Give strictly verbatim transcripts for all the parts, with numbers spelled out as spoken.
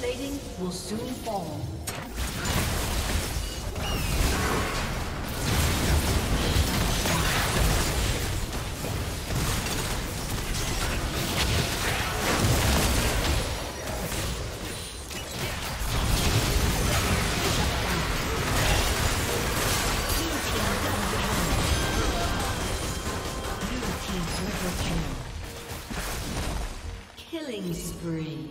Plating will soon fall. Killing spree.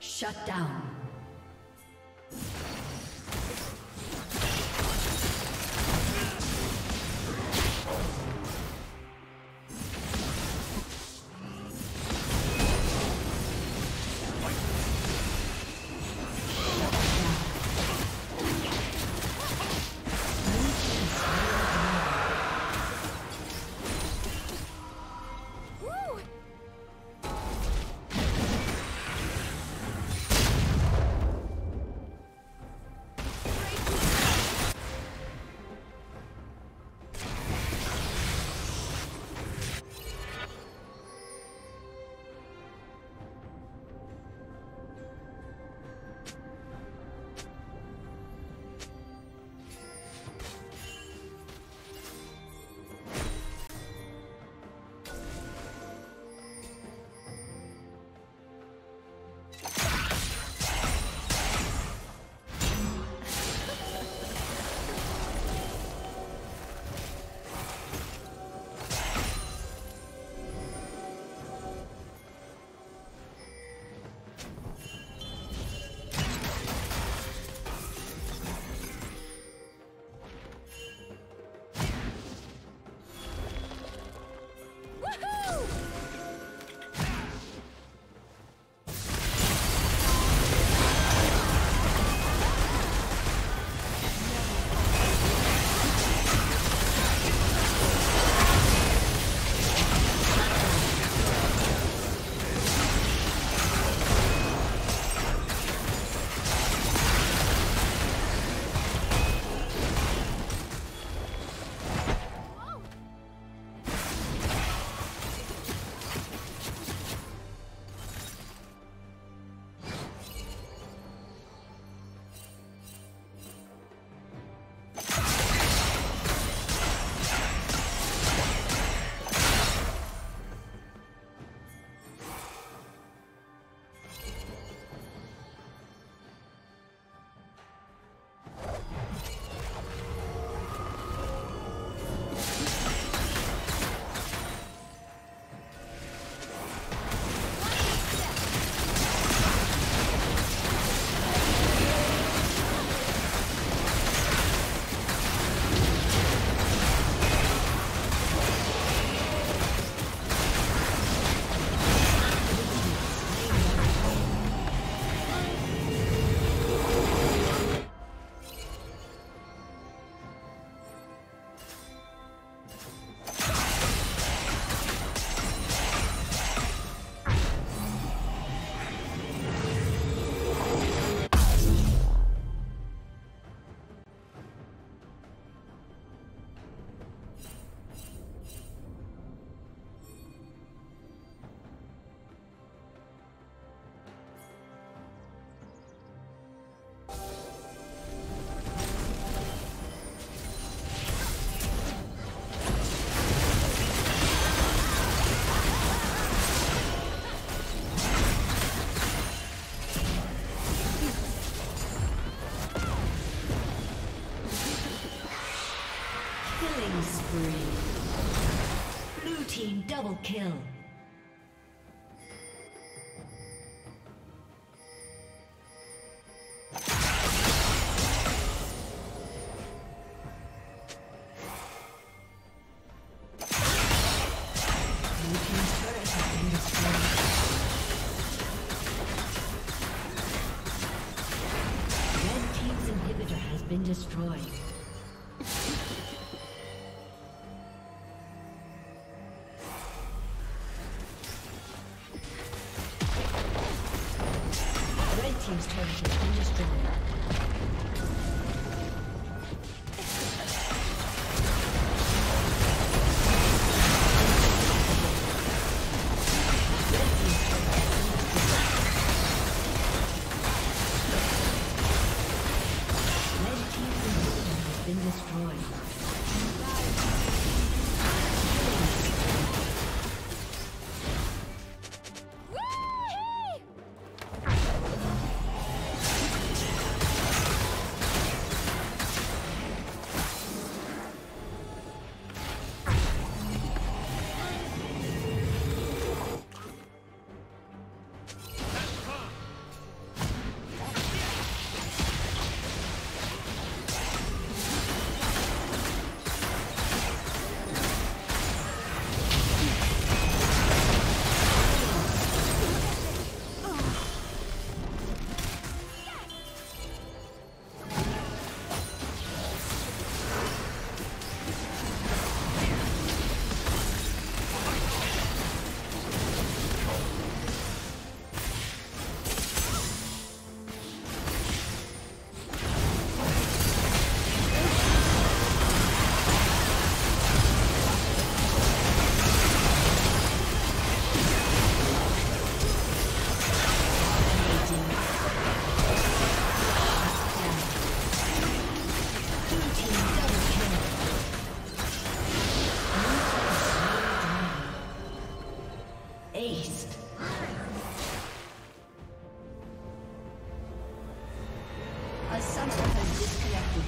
Shut down. killing spree. Blue team double kill. Destroyed. A summoner has disconnected.